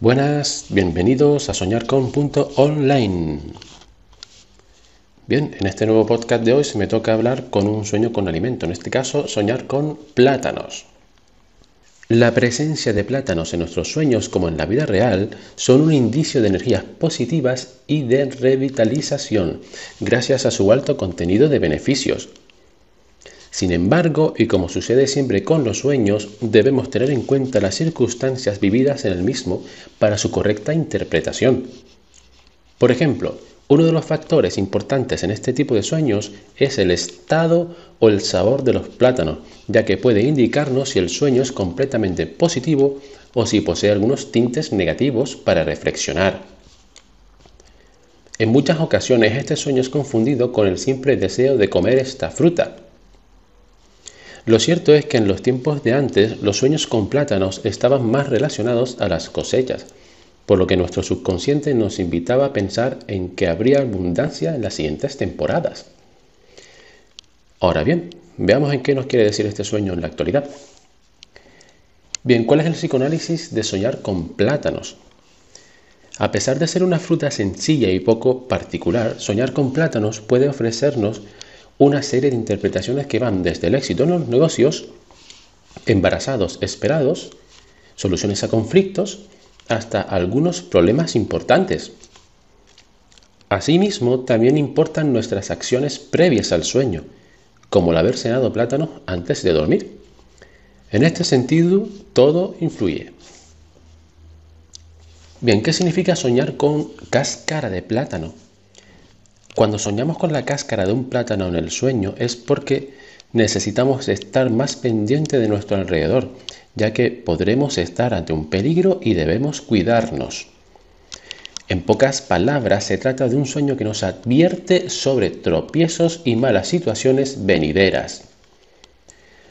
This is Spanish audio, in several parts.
Buenas, bienvenidos a soñarcon.online. Bien, en este nuevo podcast de hoy se me toca hablar con un sueño con alimento, en este caso soñar con plátanos. La presencia de plátanos en nuestros sueños, como en la vida real, son un indicio de energías positivas y de revitalización, gracias a su alto contenido de beneficios. Sin embargo, y como sucede siempre con los sueños, debemos tener en cuenta las circunstancias vividas en el mismo para su correcta interpretación. Por ejemplo, uno de los factores importantes en este tipo de sueños es el estado o el sabor de los plátanos, ya que puede indicarnos si el sueño es completamente positivo o si posee algunos tintes negativos para reflexionar. En muchas ocasiones este sueño es confundido con el simple deseo de comer esta fruta. Lo cierto es que en los tiempos de antes los sueños con plátanos estaban más relacionados a las cosechas, por lo que nuestro subconsciente nos invitaba a pensar en que habría abundancia en las siguientes temporadas. Ahora bien, veamos en qué nos quiere decir este sueño en la actualidad. Bien, ¿cuál es el psicoanálisis de soñar con plátanos? A pesar de ser una fruta sencilla y poco particular, soñar con plátanos puede ofrecernos una serie de interpretaciones que van desde el éxito en los negocios, embarazados esperados, soluciones a conflictos, hasta algunos problemas importantes. Asimismo, también importan nuestras acciones previas al sueño, como el haber cenado plátanos antes de dormir. En este sentido, todo influye. Bien, ¿qué significa soñar con cáscara de plátano? Cuando soñamos con la cáscara de un plátano en el sueño es porque necesitamos estar más pendiente de nuestro alrededor, ya que podremos estar ante un peligro y debemos cuidarnos. En pocas palabras, se trata de un sueño que nos advierte sobre tropiezos y malas situaciones venideras.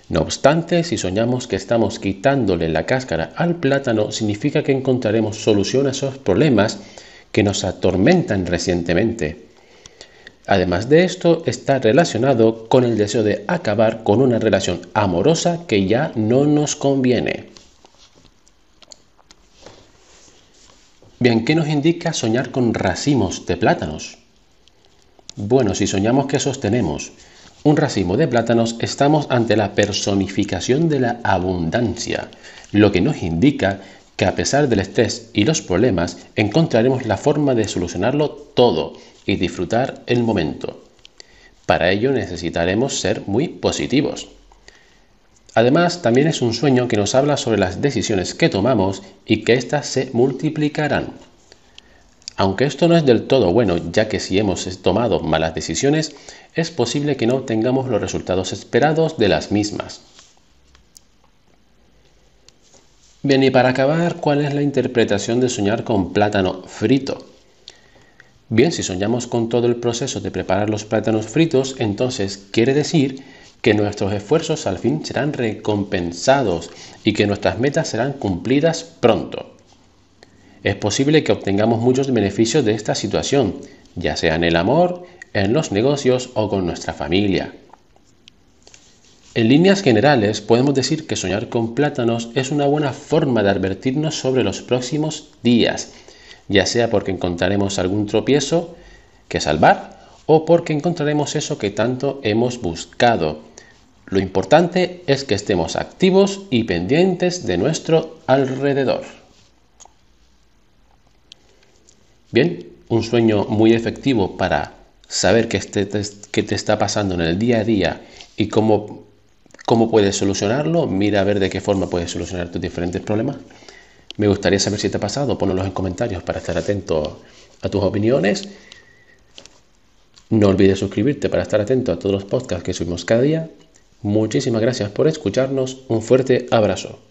No obstante, si soñamos que estamos quitándole la cáscara al plátano, significa que encontraremos solución a esos problemas que nos atormentan recientemente. Además de esto, está relacionado con el deseo de acabar con una relación amorosa que ya no nos conviene. Bien, ¿qué nos indica soñar con racimos de plátanos? Bueno, si soñamos que sostenemos un racimo de plátanos, estamos ante la personificación de la abundancia, lo que nos indica que a pesar del estrés y los problemas, encontraremos la forma de solucionarlo todo y disfrutar el momento. Para ello necesitaremos ser muy positivos. Además, también es un sueño que nos habla sobre las decisiones que tomamos y que éstas se multiplicarán. Aunque esto no es del todo bueno, ya que si hemos tomado malas decisiones, es posible que no obtengamos los resultados esperados de las mismas. Bien, y para acabar, ¿cuál es la interpretación de soñar con plátano frito? Bien, si soñamos con todo el proceso de preparar los plátanos fritos, entonces quiere decir que nuestros esfuerzos al fin serán recompensados y que nuestras metas serán cumplidas pronto. Es posible que obtengamos muchos beneficios de esta situación, ya sea en el amor, en los negocios o con nuestra familia. En líneas generales, podemos decir que soñar con plátanos es una buena forma de advertirnos sobre los próximos días, ya sea porque encontraremos algún tropiezo que salvar o porque encontraremos eso que tanto hemos buscado. Lo importante es que estemos activos y pendientes de nuestro alrededor. Bien, un sueño muy efectivo para saber qué te está pasando en el día a día y ¿Cómo puedes solucionarlo? Mira a ver de qué forma puedes solucionar tus diferentes problemas. Me gustaría saber si te ha pasado. Ponlos en comentarios para estar atento a tus opiniones. No olvides suscribirte para estar atento a todos los podcasts que subimos cada día. Muchísimas gracias por escucharnos. Un fuerte abrazo.